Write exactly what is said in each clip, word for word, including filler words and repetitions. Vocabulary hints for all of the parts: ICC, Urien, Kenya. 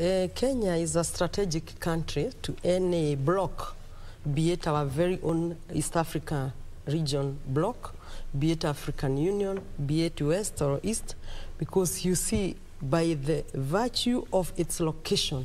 Uh, Kenya is a strategic country to any bloc, be it our very own East Africa region bloc, be it African Union, be it West or East, because you see by the virtue of its location,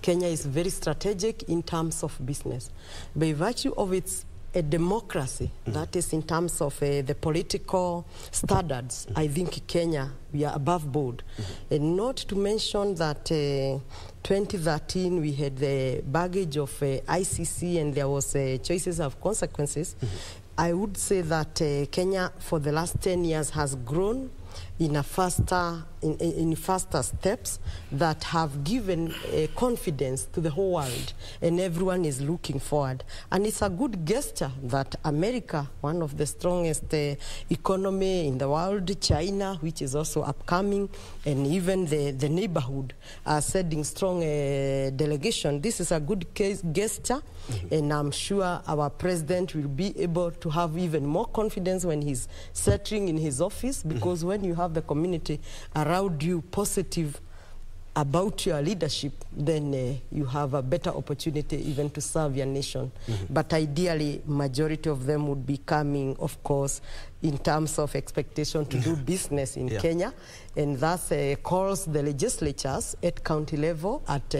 Kenya is very strategic in terms of business. By virtue of its a democracy, that is in terms of uh, the political standards, I think Kenya, we are above board. Mm-hmm. And not to mention that uh, twenty thirteen we had the baggage of uh, I C C and there was uh, choices of consequences. Mm-hmm. I would say that uh, Kenya for the last ten years has grown in a faster, in, in faster steps that have given uh, confidence to the whole world, and everyone is looking forward. And it's a good gesture that America, one of the strongest uh, economy in the world, China, which is also upcoming, and even the, the neighborhood are sending strong uh, delegation. This is a good case gesture, mm-hmm. and I'm sure our president will be able to have even more confidence when he's settling in his office, because mm-hmm. when you have the community around you positive about your leadership, then uh, you have a better opportunity even to serve your nation. Mm-hmm. But ideally, majority of them would be coming, of course, in terms of expectation to do business in yeah. Kenya, and thus uh, calls the legislatures at county level, at uh,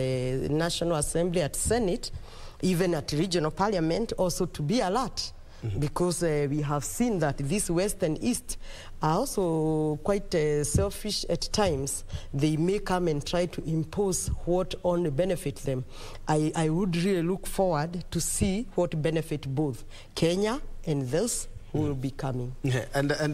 National Assembly, at Senate, even at regional parliament, also to be alert. Mm-hmm. Because uh, we have seen that this West and East are also quite uh, selfish at times. They may come and try to impose what only benefits them. I, I would really look forward to see what benefit both Kenya and those who mm-hmm. will be coming. Yeah, and, and